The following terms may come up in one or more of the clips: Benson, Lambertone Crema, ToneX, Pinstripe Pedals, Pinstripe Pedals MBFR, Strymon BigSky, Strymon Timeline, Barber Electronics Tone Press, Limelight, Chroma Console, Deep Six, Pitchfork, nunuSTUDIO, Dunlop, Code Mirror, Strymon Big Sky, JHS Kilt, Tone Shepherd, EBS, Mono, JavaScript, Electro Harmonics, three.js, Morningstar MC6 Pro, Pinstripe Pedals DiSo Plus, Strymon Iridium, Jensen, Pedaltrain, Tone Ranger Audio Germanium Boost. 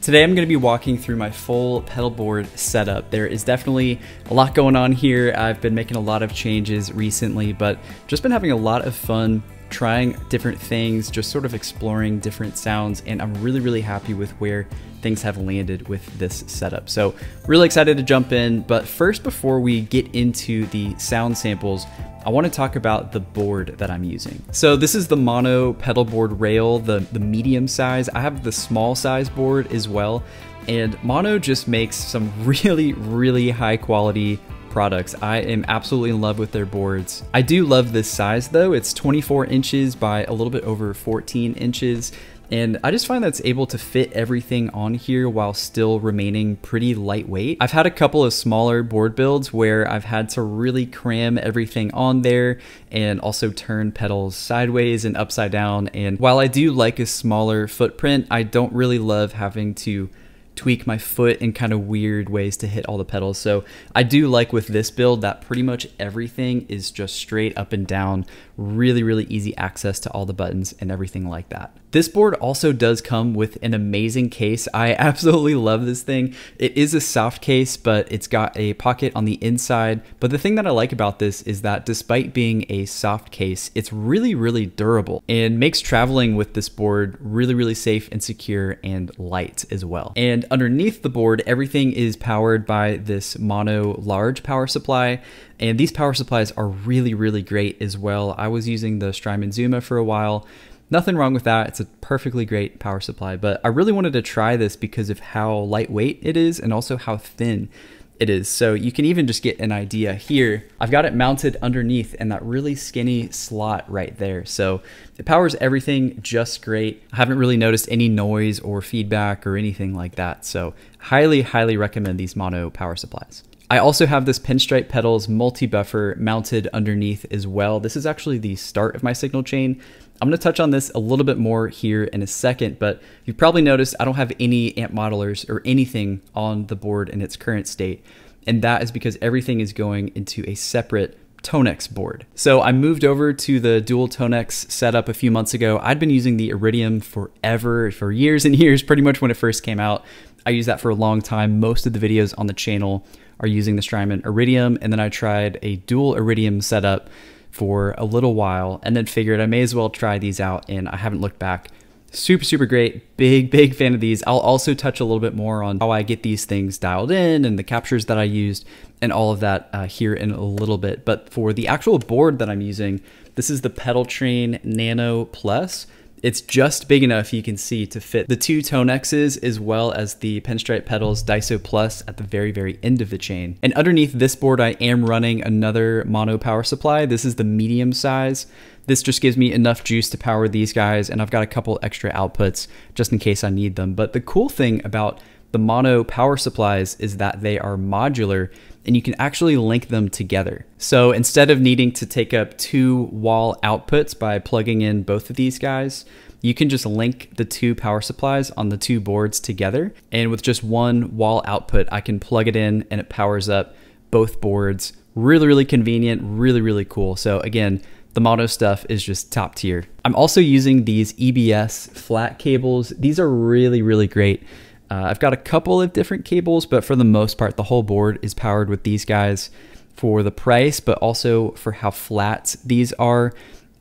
Today I'm going to be walking through my full pedal board setup. There is definitely a lot going on here. I've been making a lot of changes recently, but just been having a lot of fun trying different things, just sort of exploring different sounds, and I'm really happy with where things have landed with this setup. So really excited to jump in, but first before we get into the sound samples, I want to talk about the board that I'm using. So this is the Mono pedal board rail, the medium size. I have the small size board as well. And Mono just makes some really high quality products. I am absolutely in love with their boards. I do love this size though. It's 24 inches by a little bit over 14 inches. And I just find that's able to fit everything on here while still remaining pretty lightweight. I've had a couple of smaller board builds where I've had to really cram everything on there and also turn pedals sideways and upside down. And while I do like a smaller footprint, I don't really love having to tweak my foot in kind of weird ways to hit all the pedals. So I do like with this build that pretty much everything is just straight up and down, really easy access to all the buttons and everything like that. This board also does come with an amazing case. I absolutely love this thing. It is a soft case, but it's got a pocket on the inside. But the thing that I like about this is that despite being a soft case, it's really durable and makes traveling with this board really safe and secure and light as well. And underneath the board, everything is powered by this Mono large power supply. And these power supplies are really great as well. I was using the Strymon Zuma for a while. Nothing wrong with that. It's a perfectly great power supply, but I really wanted to try this because of how lightweight it is and also how thin it is. So you can even just get an idea here. I've got it mounted underneath in that really skinny slot right there. So it powers everything just great. I haven't really noticed any noise or feedback or anything like that. So highly recommend these Mono power supplies. I also have this Pinstripe Pedals multi-buffer mounted underneath as well. This is actually the start of my signal chain. I'm gonna touch on this a little bit more here in a second, but you've probably noticed I don't have any amp modelers or anything on the board in its current state. And that is because everything is going into a separate ToneX board. So I moved over to the dual ToneX setup a few months ago. I'd been using the Iridium forever, for years and years, pretty much when it first came out. I used that for a long time. Most of the videos on the channel are using the Strymon Iridium, and then I tried a dual Iridium setup for a little while and then figured I may as well try these out, and I haven't looked back. Super great, big fan of these. I'll also touch a little bit more on how I get these things dialed in and the captures that I used and all of that here in a little bit. But for the actual board that I'm using, this is the Pedaltrain Nano Plus. It's just big enough, you can see, to fit the two ToneXs as well as the Pinstripe Pedals DiSo Plus at the very end of the chain. And underneath this board, I am running another Mono power supply. This is the medium size. This just gives me enough juice to power these guys, and I've got a couple extra outputs just in case I need them. But the cool thing about the Mono power supplies is that they are modular and you can actually link them together. So instead of needing to take up two wall outputs by plugging in both of these guys, you can just link the two power supplies on the two boards together. And with just one wall output, I can plug it in and it powers up both boards. Really convenient, really cool. So again, the Mono stuff is just top tier. I'm also using these EBS flat cables. These are really great. I've got a couple of different cables, but for the most part, the whole board is powered with these guys for the price, but also for how flat these are.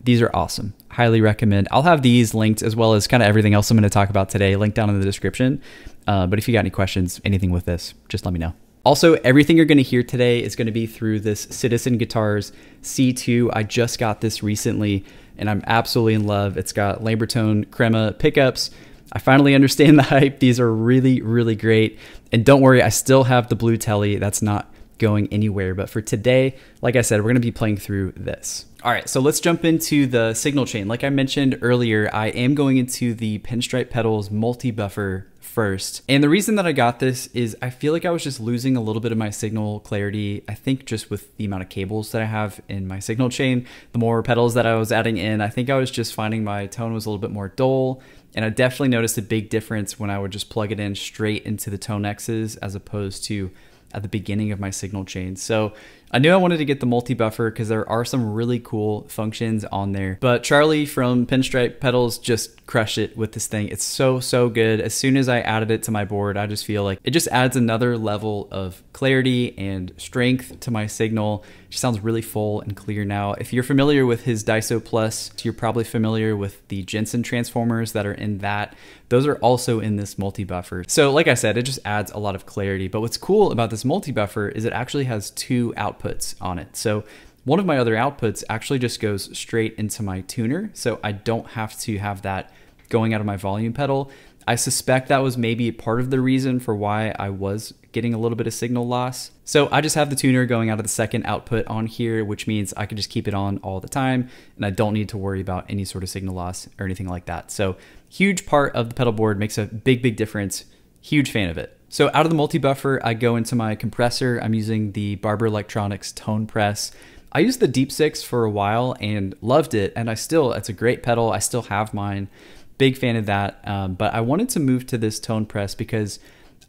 These are awesome. Highly recommend. I'll have these linked as well as kind of everything else I'm going to talk about today, linked down in the description. But if you got any questions, anything with this, just let me know. Also, everything you're going to hear today is going to be through this Citizen Guitars C2. I just got this recently and I'm absolutely in love. It's got Lambertone Crema pickups. I finally understand the hype. These are really great. And don't worry, I still have the blue telly. That's not going anywhere. But for today, like I said, we're gonna be playing through this. All right, so let's jump into the signal chain. Like I mentioned earlier, I am going into the Pinstripe Pedals multi-buffer first. And the reason that I got this is I feel like I was just losing a little bit of my signal clarity. I think just with the amount of cables that I have in my signal chain, the more pedals that I was adding in, I think I was just finding my tone was a little bit more dull. And I definitely noticed a big difference when I would just plug it in straight into the ToneXs as opposed to at the beginning of my signal chain. So I knew I wanted to get the multi-buffer because there are some really cool functions on there, but Charlie from Pinstripe Pedals just crushed it with this thing. It's so good. As soon as I added it to my board, I just feel like it just adds another level of clarity and strength to my signal. It just sounds really full and clear now. If you're familiar with his DiSo Plus, you're probably familiar with the Jensen transformers that are in that. Those are also in this multi-buffer. So like I said, it just adds a lot of clarity. But what's cool about this multi-buffer is it actually has two outputs on it. So one of my other outputs actually just goes straight into my tuner. So I don't have to have that going out of my volume pedal. I suspect that was maybe part of the reason for why I was getting a little bit of signal loss. So I just have the tuner going out of the second output on here, which means I can just keep it on all the time and I don't need to worry about any sort of signal loss or anything like that. So huge part of the pedal board, makes a big difference. Huge fan of it. So out of the multi-buffer, I go into my compressor. I'm using the Barber Electronics Tone Press. I used the Deep Six for a while and loved it. And it's a great pedal. I still have mine. Big fan of that, but I wanted to move to this Tone Press because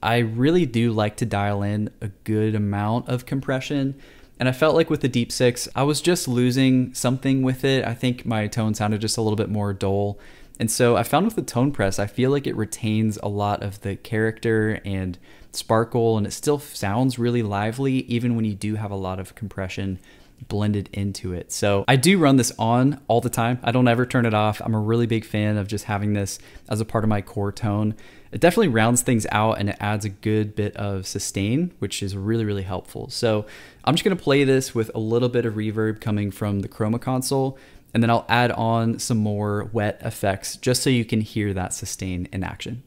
I really do like to dial in a good amount of compression. And I felt like with the Deep Six, I was just losing something with it. I think my tone sounded just a little bit more dull. And so I found with the Tone Press, I feel like it retains a lot of the character and sparkle, and it still sounds really lively, even when you do have a lot of compression blended into it. So I do run this on all the time. I don't ever turn it off. I'm a really big fan of just having this as a part of my core tone. It definitely rounds things out and it adds a good bit of sustain, which is really helpful. So I'm just gonna play this with a little bit of reverb coming from the Chroma Console, and then I'll add on some more wet effects just so you can hear that sustain in action.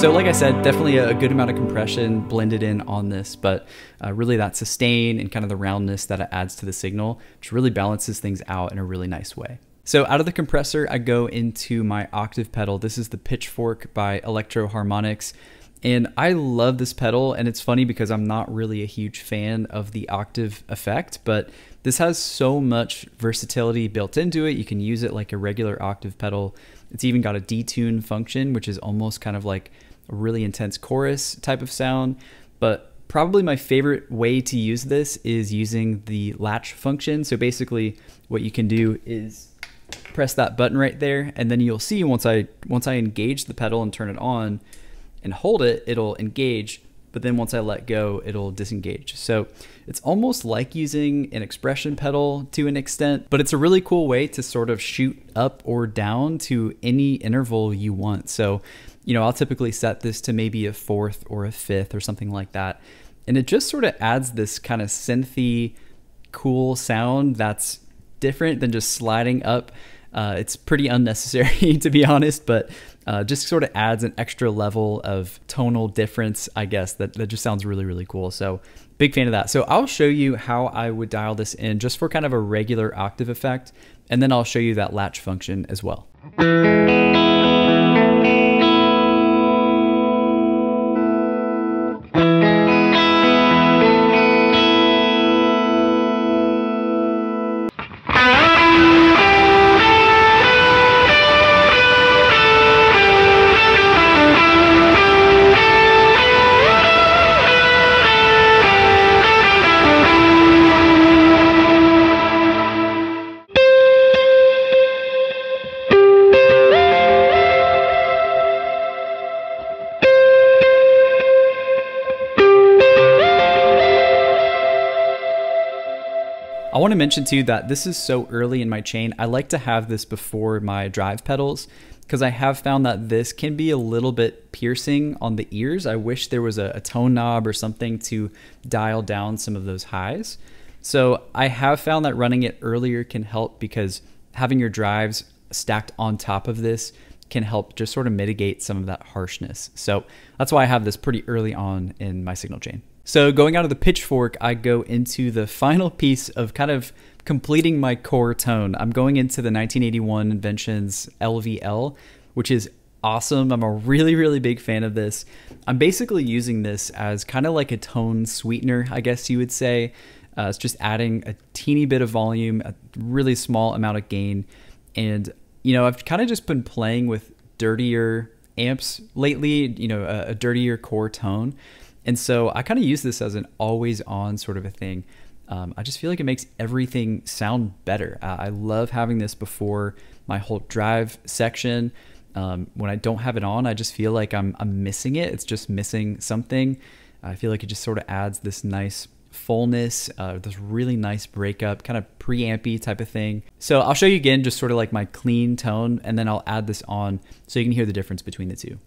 So like I said, definitely a good amount of compression blended in on this, but really that sustain and kind of the roundness that it adds to the signal, which really balances things out in a really nice way. So out of the compressor, I go into my octave pedal. This is the Pitchfork by Electro Harmonics. And I love this pedal, and it's funny because I'm not really a huge fan of the octave effect, but this has so much versatility built into it. You can use it like a regular octave pedal. It's even got a detune function, which is almost kind of like a really intense chorus type of sound. But probably my favorite way to use this is using the latch function. So basically what you can do is press that button right there, and then you'll see once I engage the pedal and turn it on, and hold it, it'll engage, but then once I let go, it'll disengage. So it's almost like using an expression pedal to an extent, but it's a really cool way to sort of shoot up or down to any interval you want. So, you know, I'll typically set this to maybe a fourth or a fifth or something like that. And it just sort of adds this kind of synthy, cool sound that's different than just sliding up. It's pretty unnecessary to be honest, but just sort of adds an extra level of tonal difference, I guess, that just sounds really cool. So big fan of that. So I'll show you how I would dial this in just for kind of a regular octave effect, and then I'll show you that latch function as well. I want to mention too that this is so early in my chain. I like to have this before my drive pedals because I have found that this can be a little bit piercing on the ears. I wish there was a tone knob or something to dial down some of those highs. So I have found that running it earlier can help, because having your drives stacked on top of this can help just sort of mitigate some of that harshness. So that's why I have this pretty early on in my signal chain. So going out of the Pitchfork, I go into the final piece of kind of completing my core tone. I'm going into the 1981 Inventions LVL, which is awesome. I'm a really, really big fan of this. I'm basically using this as kind of like a tone sweetener, I guess you would say. It's just adding a teeny bit of volume, a really small amount of gain. And, you know, I've kind of just been playing with dirtier amps lately, you know, a dirtier core tone. And so I kind of use this as an always on sort of a thing. I just feel like it makes everything sound better. I love having this before my whole drive section. When I don't have it on, I just feel like I'm missing it. It's just missing something. I feel like it just sort of adds this nice fullness, this really nice breakup, kind of preampy type of thing. So I'll show you again, just sort of like my clean tone, and then I'll add this on so you can hear the difference between the two.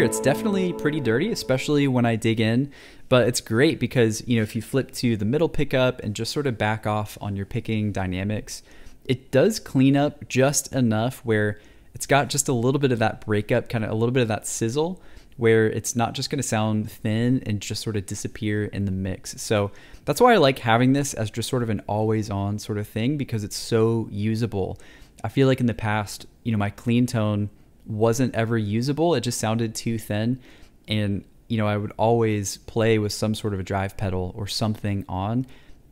It's definitely pretty dirty, especially when I dig in, but it's great because, you know, if you flip to the middle pickup and just sort of back off on your picking dynamics, it does clean up just enough where it's got just a little bit of that breakup, kind of a little bit of that sizzle, where it's not just going to sound thin and just sort of disappear in the mix. So that's why I like having this as just sort of an always on sort of thing, because it's so usable. I feel like in the past, you know, my clean tone wasn't ever usable. It just sounded too thin. And, you know, I would always play with some sort of a drive pedal or something on,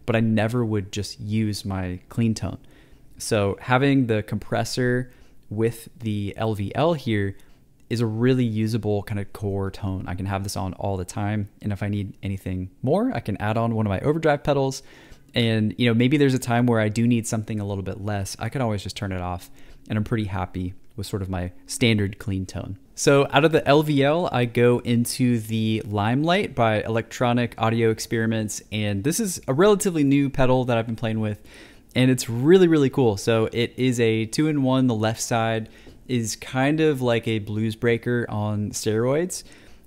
but I never would just use my clean tone. So having the compressor with the LVL here is a really usable kind of core tone. I can have this on all the time. And if I need anything more, I can add on one of my overdrive pedals. And, you know, maybe there's a time where I do need something a little bit less. I can always just turn it off, and I'm pretty happy was sort of my standard clean tone. So out of the LVL, I go into the Limelight by Electronic Audio Experiments. And this is a relatively new pedal that I've been playing with, and it's really, really cool. So it is a 2-in-1. The left side is kind of like a blues breaker on steroids.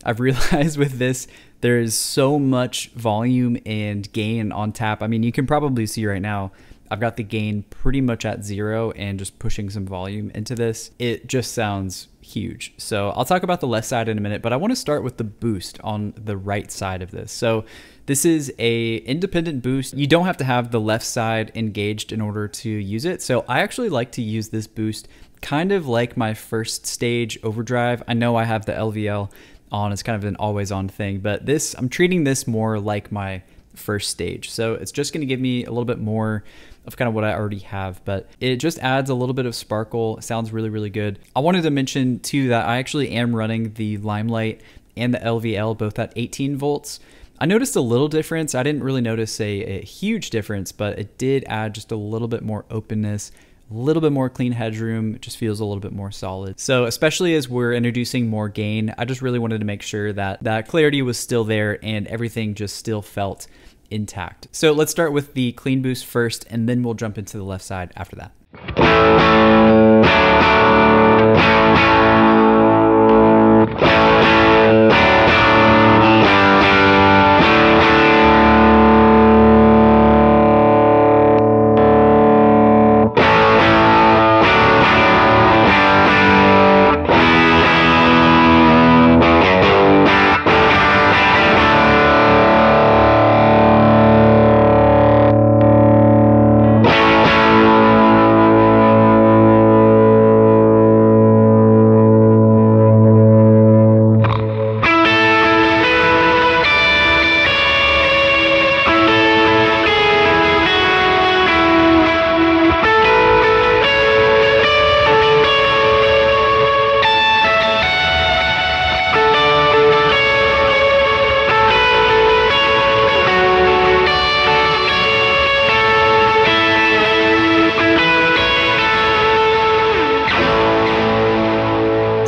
I've realized with this, there is so much volume and gain on tap. I mean, you can probably see right now, I've got the gain pretty much at zero and just pushing some volume into this. It just sounds huge. So I'll talk about the left side in a minute, but I want to start with the boost on the right side of this. So this is a independent boost. You don't have to have the left side engaged in order to use it. So I actually like to use this boost kind of like my first stage overdrive. I know I have the LVL on, it's kind of an always on thing, but this, I'm treating this more like my first stage. So it's just going to give me a little bit more of kind of what I already have, but it just adds a little bit of sparkle. It sounds really, really good. I wanted to mention too that I actually am running the Limelight and the LVL both at 18 volts. I noticed a little difference. I didn't really notice a huge difference, but it did add just a little bit more openness, a little bit more clean headroom. It just feels a little bit more solid. So especially as we're introducing more gain, I just really wanted to make sure that that clarity was still there and everything just still felt intact. So let's start with the clean boost first, and then we'll jump into the left side after that.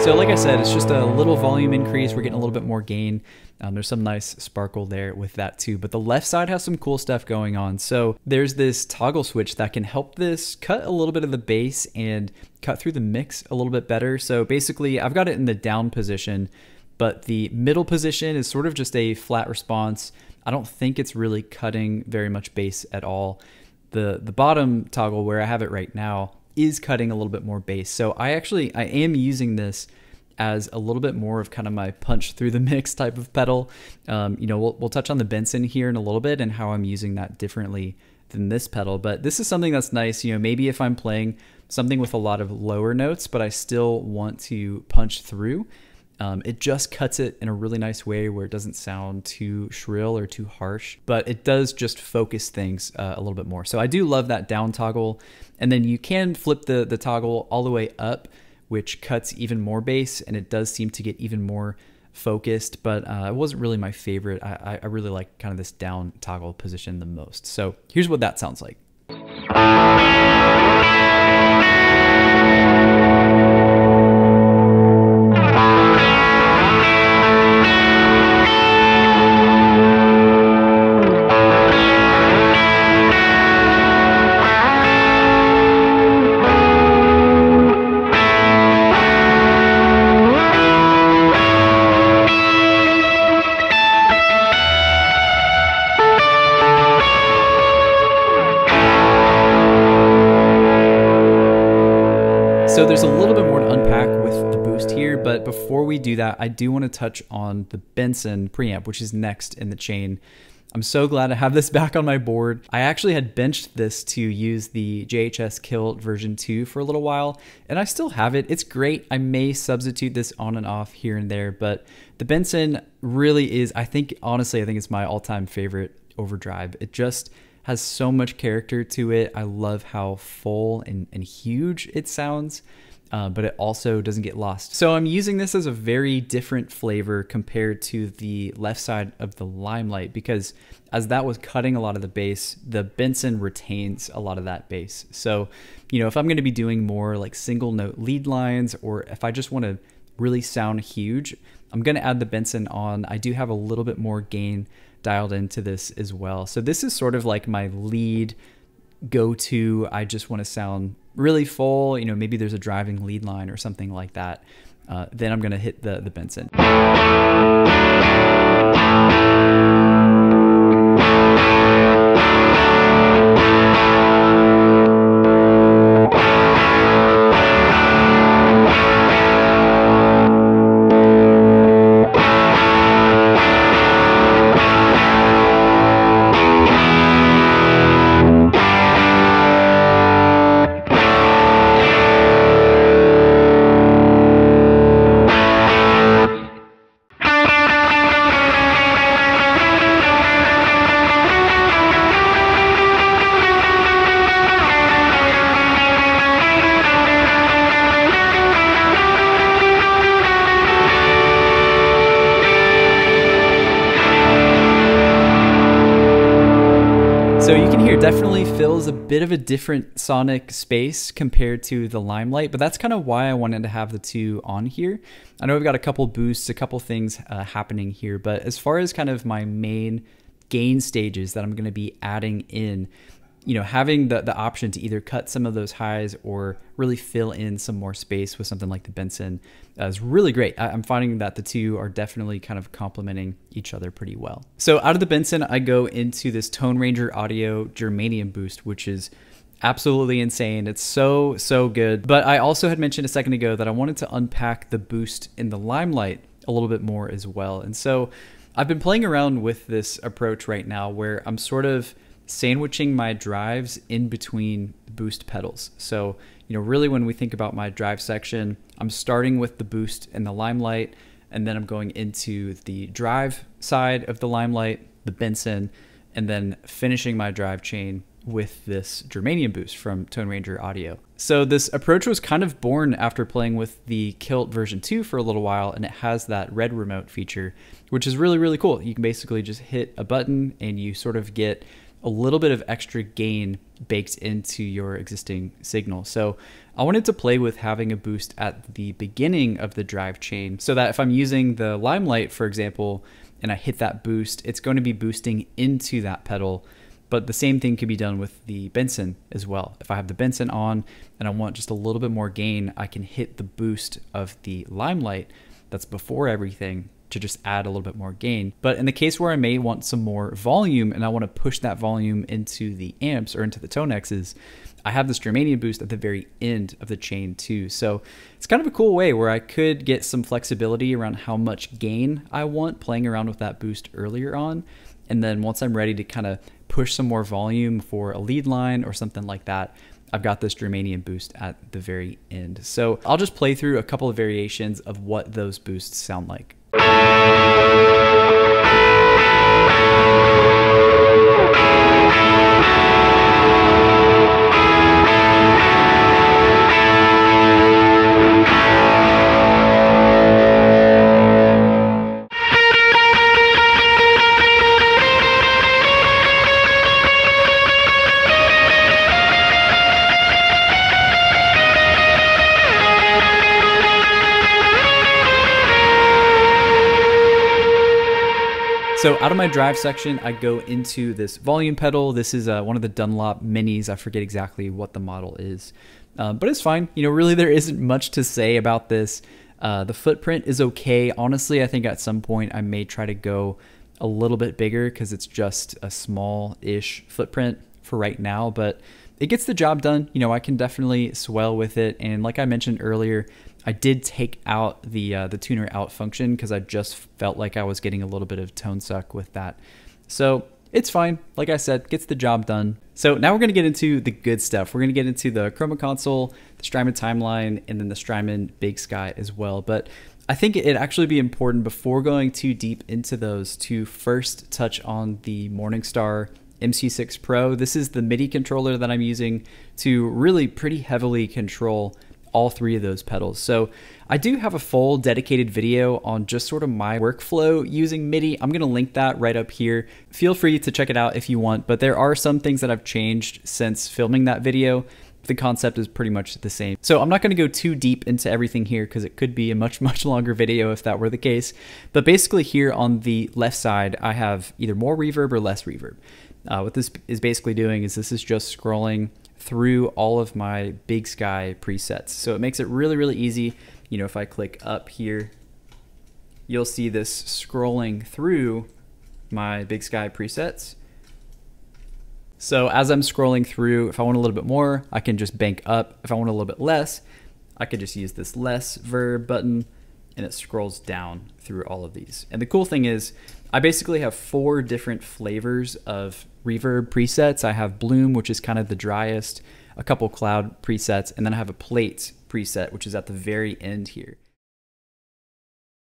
So like I said, it's just a little volume increase. We're getting a little bit more gain. There's some nice sparkle there with that too. But the left side has some cool stuff going on. So there's this toggle switch that can help this cut a little bit of the bass and cut through the mix a little bit better. So basically I've got it in the down position, but the middle position is sort of just a flat response. I don't think it's really cutting very much bass at all. The bottom toggle where I have it right now is cutting a little bit more bass. So I am using this as a little bit more of kind of my punch through the mix type of pedal. You know, we'll touch on the Benson here in a little bit and how I'm using that differently than this pedal, but this is something that's nice. You know, maybe if I'm playing something with a lot of lower notes, but I still want to punch through, it just cuts it in a really nice way where it doesn't sound too shrill or too harsh, but it does just focus things a little bit more. So I do love that down toggle. And then you can flip the toggle all the way up, which cuts even more bass, and it does seem to get even more focused, but it wasn't really my favorite. I really like kind of this down toggle position the most. So here's what that sounds like. So there's a little bit more to unpack with the boost here, but before we do that, I do want to touch on the Benson preamp, which is next in the chain. I'm so glad I have this back on my board. I actually had benched this to use the JHS Kilt version 2 for a little while, and I still have it. It's great. I may substitute this on and off here and there, but the Benson really is, honestly, I think it's my all-time favorite overdrive. It just has so much character to it. I love how full and huge it sounds, but it also doesn't get lost. So I'm using this as a very different flavor compared to the left side of the Limelight, because as that was cutting a lot of the bass, the Benson retains a lot of that bass. So, you know, if I'm gonna be doing more like single note lead lines, or if I just wanna really sound huge, I'm gonna add the Benson on. I do have a little bit more gain dialed into this as well. So this is sort of like my lead go-to. I just want to sound really full. You know, maybe there's a driving lead line or something like that. Then I'm going to hit the Benson. So you can hear definitely fills a bit of a different sonic space compared to the Limelight, but that's kind of why I wanted to have the two on here. I know we've got a couple boosts, a couple things happening here, but as far as kind of my main gain stages that I'm going to be adding in, you know, having the option to either cut some of those highs or really fill in some more space with something like the Benson is really great. I'm finding that the two are definitely kind of complementing each other pretty well. So out of the Benson, I go into this Tone Ranger Audio Germanium Boost, which is absolutely insane. It's so, so good. But I also had mentioned a second ago that I wanted to unpack the boost in the Limelight a little bit more as well. And so I've been playing around with this approach right now where I'm sort of sandwiching my drives in between boost pedals. So, you know, really when we think about my drive section, I'm starting with the boost and the Limelight, and then I'm going into the drive side of the Limelight, the Benson, and then finishing my drive chain with this Germanium Boost from Tone Ranger Audio. So this approach was kind of born after playing with the Kilt version 2 for a little while, and it has that red remote feature, which is really, really cool. You can basically just hit a button and you sort of get a little bit of extra gain baked into your existing signal. So I wanted to play with having a boost at the beginning of the drive chain so that if I'm using the Limelight, for example, and I hit that boost, it's going to be boosting into that pedal. But the same thing could be done with the Benson as well. If I have the Benson on and I want just a little bit more gain, I can hit the boost of the Limelight that's before everything to just add a little bit more gain. But in the case where I may want some more volume and I want to push that volume into the amps or into the ToneXs, I have this Germanium boost at the very end of the chain too. So it's kind of a cool way where I could get some flexibility around how much gain I want, playing around with that boost earlier on. And then once I'm ready to kind of push some more volume for a lead line or something like that, I've got this Germanium boost at the very end. So I'll just play through a couple of variations of what those boosts sound like. So out of my drive section, I go into this volume pedal. This is one of the Dunlop minis. I forget exactly what the model is, but it's fine. You know, really there isn't much to say about this. The footprint is okay. Honestly, I think at some point I may try to go a little bit bigger because it's just a small-ish footprint for right now, but it gets the job done. You know, I can definitely swell with it. And like I mentioned earlier, I did take out the tuner out function because I just felt like I was getting a little bit of tone suck with that. So it's fine. Like I said, gets the job done. So now we're going to get into the good stuff. We're going to get into the Chroma Console, the Strymon Timeline, and then the Strymon Big Sky as well. But I think it'd actually be important before going too deep into those to first touch on the Morningstar MC6 Pro. This is the MIDI controller that I'm using to really pretty heavily control all three of those pedals. So I do have a full dedicated video on just sort of my workflow using MIDI. I'm gonna link that right up here. Feel free to check it out if you want, but there are some things that I've changed since filming that video. The concept is pretty much the same. So I'm not gonna go too deep into everything here because it could be a much, much longer video if that were the case. But basically here on the left side, I have either more reverb or less reverb. What this is basically doing is this is just scrolling through all of my Big Sky presets. So it makes it really, really easy. You know, if I click up here, you'll see this scrolling through my Big Sky presets. So as I'm scrolling through, if I want a little bit more, I can just bank up. If I want a little bit less, I could just use this less verb button and it scrolls down through all of these. And the cool thing is I basically have four different flavors of reverb presets. I have Bloom, which is kind of the driest, a couple cloud presets, and then I have a plate preset, which is at the very end here.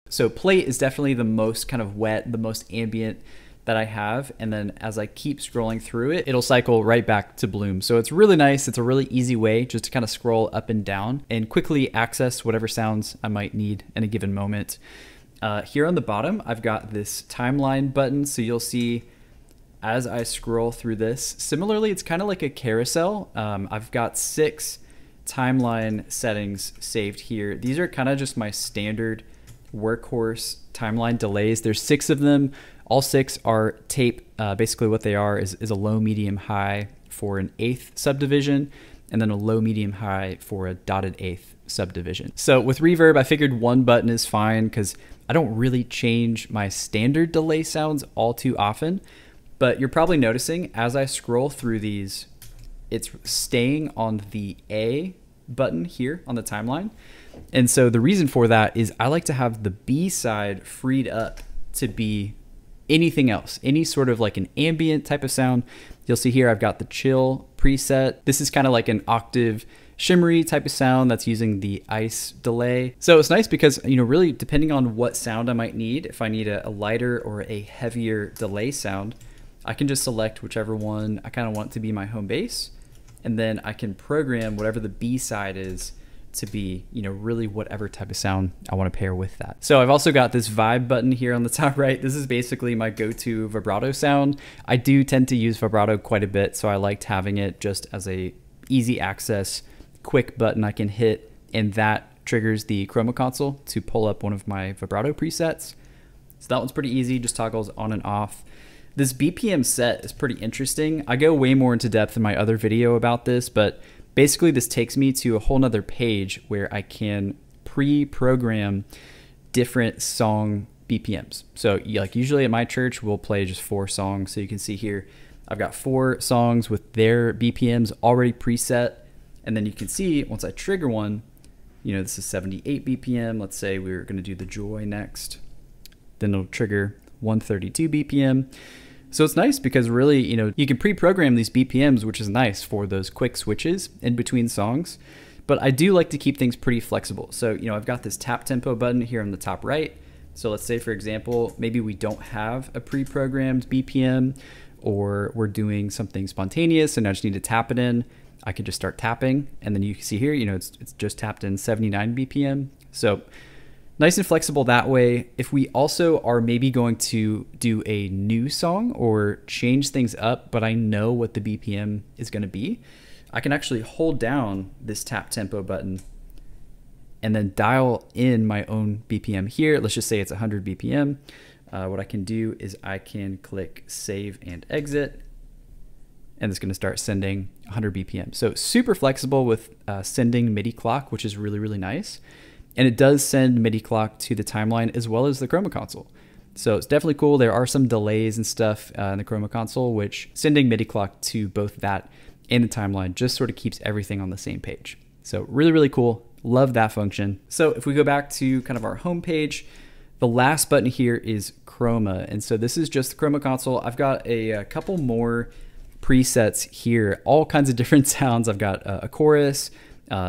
So plate is definitely the most kind of wet, the most ambient that I have. And then as I keep scrolling through it, it'll cycle right back to Bloom. So it's really nice. It's a really easy way just to kind of scroll up and down and quickly access whatever sounds I might need in a given moment. Here on the bottom, I've got this timeline button. So you'll see as I scroll through this, similarly, it's kind of like a carousel. I've got 6 timeline settings saved here. These are kind of just my standard workhorse timeline delays. There's 6 of them. All 6 are tape. Basically what they are is a low, medium, high for an eighth subdivision, and then a low, medium, high for a dotted eighth subdivision. So with reverb, I figured one button is fine because I don't really change my standard delay sounds all too often, but you're probably noticing as I scroll through these, it's staying on the A button here on the timeline. And so the reason for that is I like to have the B side freed up to be anything else, any sort of like an ambient type of sound. You'll see here, I've got the chill preset. This is kind of like an octave shimmery type of sound that's using the ice delay. So it's nice because, you know, really depending on what sound I might need, if I need a lighter or a heavier delay sound, I can just select whichever one I kind of want to be my home bass. And then I can program whatever the B side is to be, you know, really whatever type of sound I want to pair with that. So I've also got this vibe button here on the top right. This is basically my go-to vibrato sound. I do tend to use vibrato quite a bit, so I liked having it just as a easy access, quick button I can hit, and that triggers the Chroma Console to pull up one of my vibrato presets. So that one's pretty easy, just toggles on and off. This BPM set is pretty interesting. I go way more into depth in my other video about this, but basically this takes me to a whole nother page where I can pre-program different song BPMs. So like usually at my church, we'll play just 4 songs. So you can see here, I've got 4 songs with their BPMs already preset. And then you can see once I trigger one, you know, this is 78 BPM. Let's say we're gonna do the Joy next. Then it'll trigger 132 BPM. So it's nice because really, you know, you can pre-program these BPMs, which is nice for those quick switches in between songs. But I do like to keep things pretty flexible. So, you know, I've got this tap tempo button here on the top right. So let's say, for example, maybe we don't have a pre-programmed BPM, or we're doing something spontaneous and I just need to tap it in. I could just start tapping. And then you can see here, you know, it's just tapped in 79 BPM. So nice and flexible that way. If we also are maybe going to do a new song or change things up, but I know what the BPM is going to be, I can actually hold down this tap tempo button and then dial in my own BPM here. Let's just say it's 100 BPM. What I can do is I can click save and exit, and it's going to start sending 100 BPM. So super flexible with sending MIDI clock, which is really, really nice. And it does send MIDI clock to the timeline as well as the Chroma Console. So it's definitely cool. There are some delays and stuff in the Chroma Console, which sending MIDI clock to both that and the timeline just sort of keeps everything on the same page. So really, really cool. Love that function. So if we go back to kind of our home page, the last button here is Chroma. And so this is just the Chroma Console. I've got a couple more presets here, all kinds of different sounds. I've got a chorus,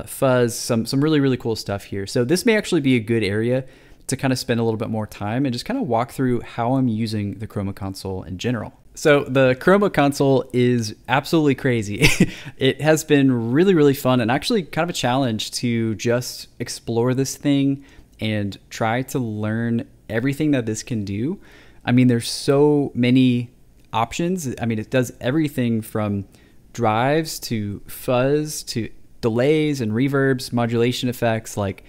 fuzz, some really, really cool stuff here. So this may actually be a good area to kind of spend a little bit more time and just kind of walk through how I'm using the Chroma Console in general. So the Chroma Console is absolutely crazy. It has been really, really fun and actually kind of a challenge to just explore this thing and try to learn everything that this can do. I mean, there's so many options. I mean, it does everything from drives to fuzz to delays and reverbs, modulation effects like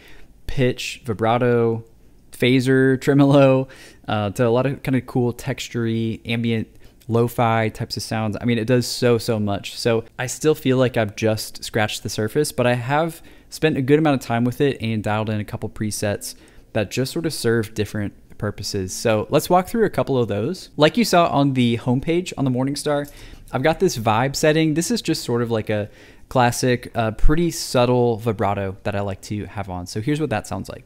pitch, vibrato, phaser, tremolo, to a lot of kind of cool textury, ambient, lo-fi types of sounds. I mean, it does so, so much. So I still feel like I've just scratched the surface, but I have spent a good amount of time with it and dialed in a couple presets that just sort of serve different purposes. So let's walk through a couple of those. Like you saw on the homepage on the Morningstar, I've got this vibe setting. This is just sort of like a classic, pretty subtle vibrato that I like to have on. So here's what that sounds like.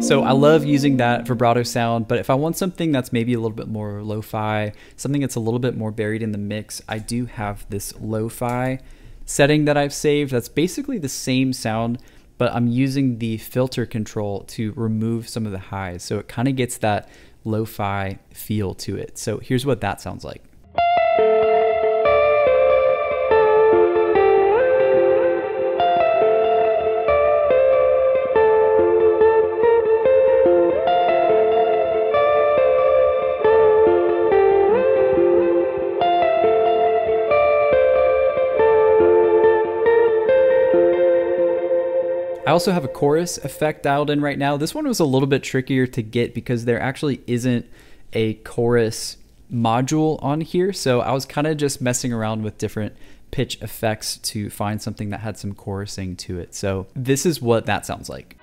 So I love using that vibrato sound, but if I want something that's maybe a little bit more lo-fi, something that's a little bit more buried in the mix, I do have this lo-fi setting that I've saved that's basically the same sound, but I'm using the filter control to remove some of the highs. So it kind of gets that lo-fi feel to it. So here's what that sounds like. I also have a chorus effect dialed in right now. This one was a little bit trickier to get because there actually isn't a chorus module on here. So I was kind of just messing around with different pitch effects to find something that had some chorusing to it. So this is what that sounds like.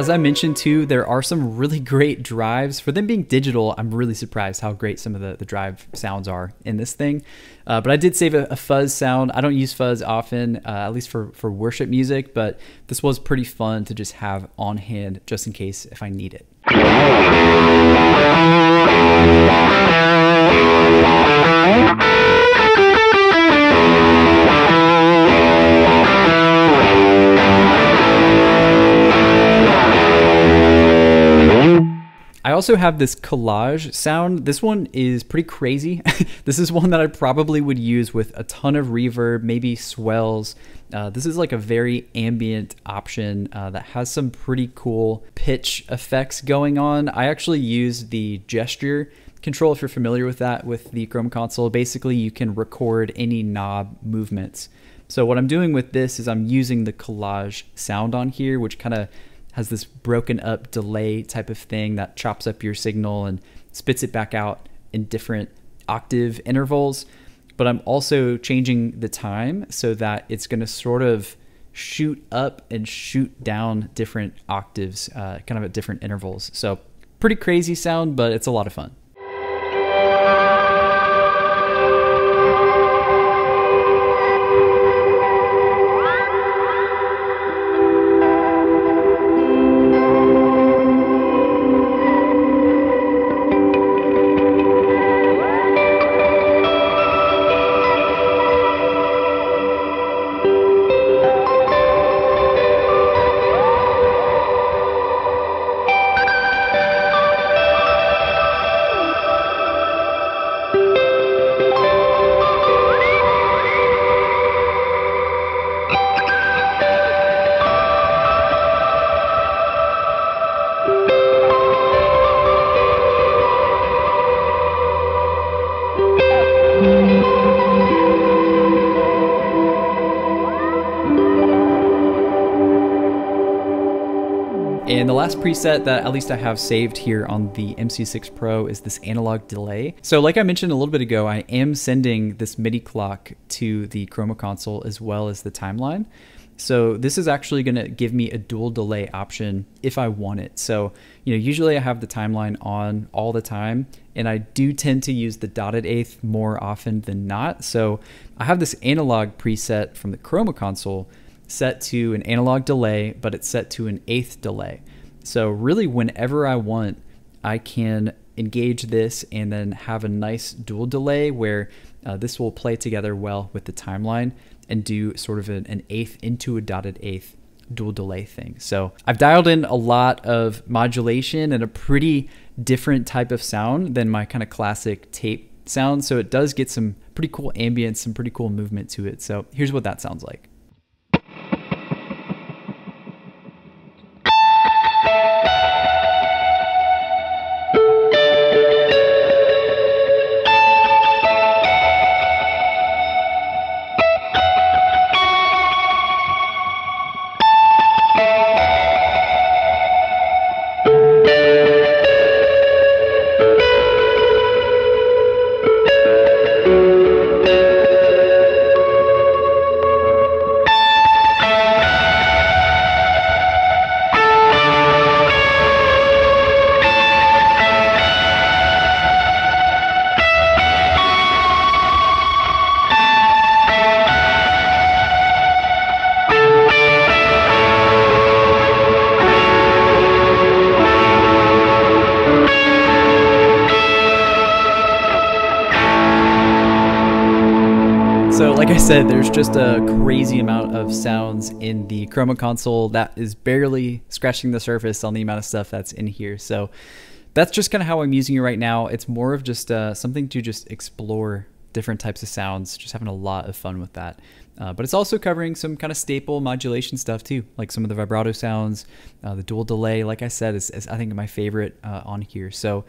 As I mentioned too, there are some really great drives. For them being digital, I'm really surprised how great some of the drive sounds are in this thing. But I did save a fuzz sound. I don't use fuzz often, at least for worship music, but this was pretty fun to just have on hand just in case if I need it. I also have this collage sound. This one is pretty crazy. This is one that I probably would use with a ton of reverb, maybe swells. This is like a very ambient option that has some pretty cool pitch effects going on. I actually use the gesture control, if you're familiar with that, with the Chroma Console. Basically, you can record any knob movements. So what I'm doing with this is I'm using the collage sound on here, which kind of has this broken up delay type of thing that chops up your signal and spits it back out in different octave intervals. But I'm also changing the time so that it's going to sort of shoot up and shoot down different octaves, kind of at different intervals. So pretty crazy sound, but it's a lot of fun. And the last preset that at least I have saved here on the MC6 Pro is this analog delay. So like I mentioned a little bit ago, I am sending this MIDI clock to the Chroma Console as well as the timeline. So this is actually going to give me a dual delay option if I want it. So, you know, usually I have the timeline on all the time, and I do tend to use the dotted eighth more often than not. So I have this analog preset from the Chroma Console set to an analog delay, but it's set to an eighth delay. So really whenever I want, I can engage this and then have a nice dual delay where this will play together well with the timeline and do sort of an eighth into a dotted eighth dual delay thing. So I've dialed in a lot of modulation and a pretty different type of sound than my kind of classic tape sound. So it does get some pretty cool ambience, some pretty cool movement to it. So here's what that sounds like. So like I said, there's just a crazy amount of sounds in the Chroma Console that is barely scratching the surface on the amount of stuff that's in here. So that's just kind of how I'm using it right now. It's more of just something to just explore different types of sounds, just having a lot of fun with that. But it's also covering some kind of staple modulation stuff too, like some of the vibrato sounds, the dual delay, like I said, is I think my favorite on here. So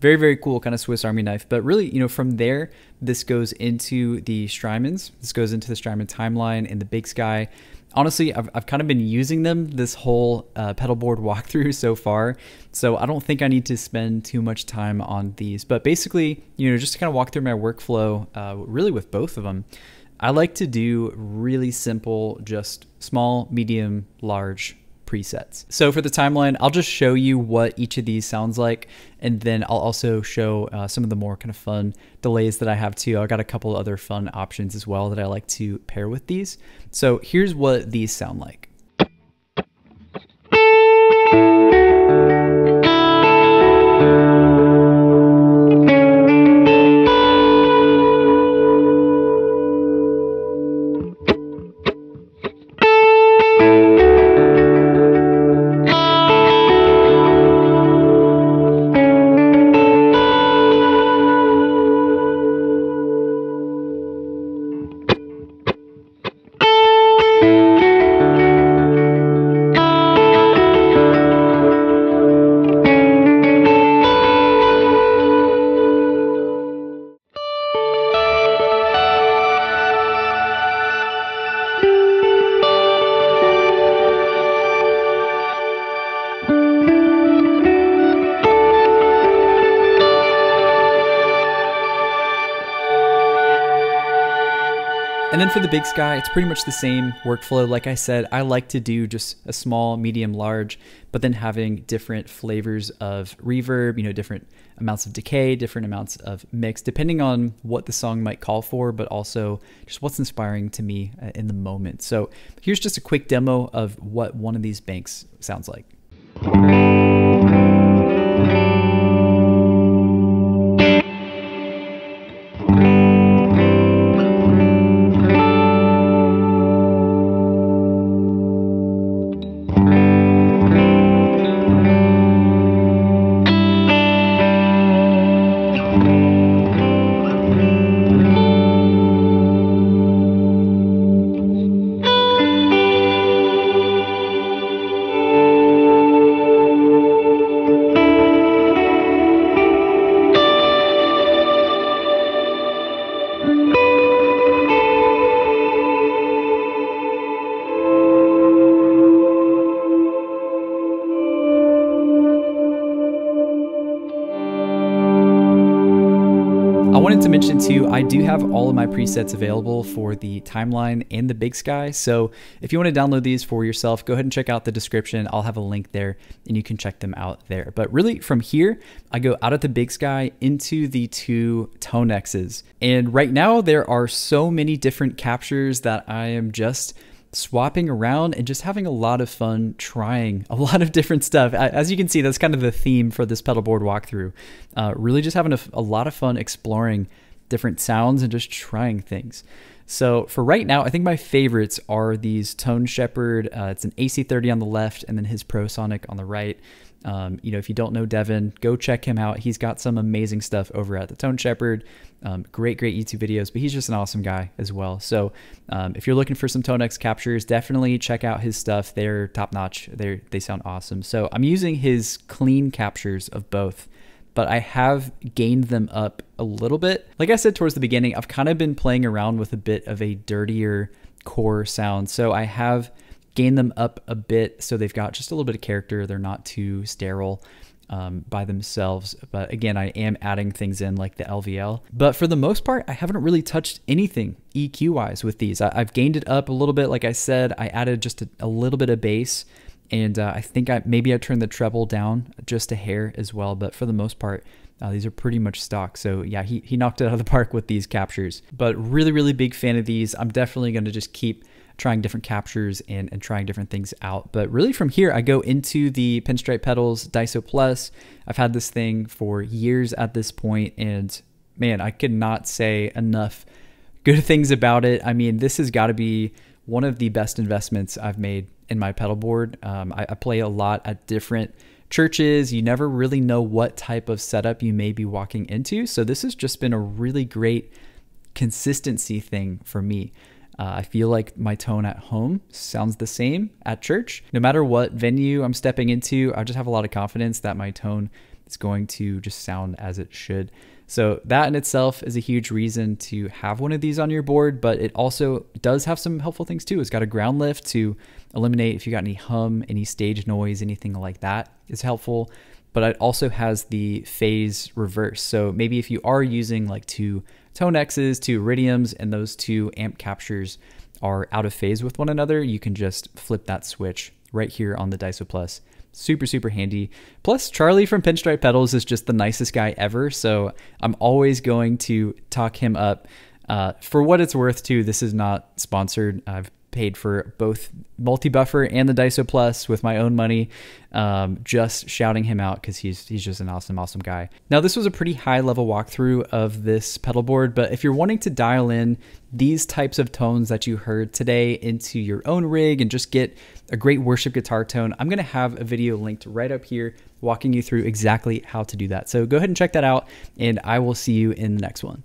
very, very cool kind of Swiss Army knife. But really, you know, from there, this goes into the Strymons. This goes into the Strymon Timeline and the Big Sky. Honestly, I've kind of been using them this whole pedal board walkthrough so far. So I don't think I need to spend too much time on these. But basically, you know, just to kind of walk through my workflow, really with both of them, I like to do really simple, just small, medium, large presets. So for the timeline, I'll just show you what each of these sounds like, and then I'll also show some of the more kind of fun delays that I have too. I've got a couple other fun options as well that I like to pair with these. So here's what these sound like. And then for the Big Sky, it's pretty much the same workflow. Like I said, I like to do just a small, medium, large, but then having different flavors of reverb, you know, different amounts of decay, different amounts of mix, depending on what the song might call for, but also just what's inspiring to me in the moment. So here's just a quick demo of what one of these banks sounds like. To mention too, I do have all of my presets available for the timeline and the Big Sky. So if you want to download these for yourself, go ahead and check out the description. I'll have a link there and you can check them out there. But really from here, I go out of the Big Sky into the two ToneXs. And right now there are so many different captures that I am just swapping around and just having a lot of fun trying a lot of different stuff. As you can see, that's kind of the theme for this pedal board walkthrough. Really just having a lot of fun exploring different sounds and just trying things. So for right now, I think my favorites are these Tone Shepherd. It's an AC30 on the left and then his ProSonic on the right. You know, if you don't know Devin, go check him out. He's got some amazing stuff over at the Tone Shepherd. Great YouTube videos, but he's just an awesome guy as well. So if you're looking for some ToneX captures, definitely check out his stuff. They're top notch. They sound awesome. So I'm using his clean captures of both, but I have gained them up a little bit. Like I said towards the beginning, I've kind of been playing around with a bit of a dirtier core sound. So I have gained them up a bit so they've got just a little bit of character. They're not too sterile by themselves. But again, I am adding things in like the LVL. But for the most part, I haven't really touched anything EQ-wise with these. I've gained it up a little bit. Like I said, I added just a little bit of bass. And I think maybe I turned the treble down just a hair as well. But for the most part, these are pretty much stock. So yeah, he knocked it out of the park with these captures. But really, really big fan of these. I'm definitely going to just keep trying different captures and trying different things out. But really from here, I go into the Pinstripe Pedals DiSo Plus. I've had this thing for years at this point, and man, I could not say enough good things about it. I mean, this has got to be one of the best investments I've made in my pedal board. I play a lot at different churches. You never really know what type of setup you may be walking into. So this has just been a really great consistency thing for me. I feel like my tone at home sounds the same at church. No matter what venue I'm stepping into, I just have a lot of confidence that my tone is going to just sound as it should. So that in itself is a huge reason to have one of these on your board, but it also does have some helpful things too. It's got a ground lift to eliminate if you got any hum, any stage noise, anything like that is helpful. But it also has the phase reverse. So maybe if you are using like two ToneXs, two Iridiums, and those two amp captures are out of phase with one another, you can just flip that switch right here on the DiSo Plus. Super, super handy. Plus, Charlie from Pinstripe Pedals is just the nicest guy ever, so I'm always going to talk him up. For what it's worth, too, this is not sponsored. I've paid for both Multi-Buffer and the DiSo Plus with my own money, just shouting him out because he's just an awesome, awesome guy. Now, this was a pretty high-level walkthrough of this pedal board, but if you're wanting to dial in these types of tones that you heard today into your own rig and just get a great worship guitar tone, I'm going to have a video linked right up here walking you through exactly how to do that. So go ahead and check that out, and I will see you in the next one.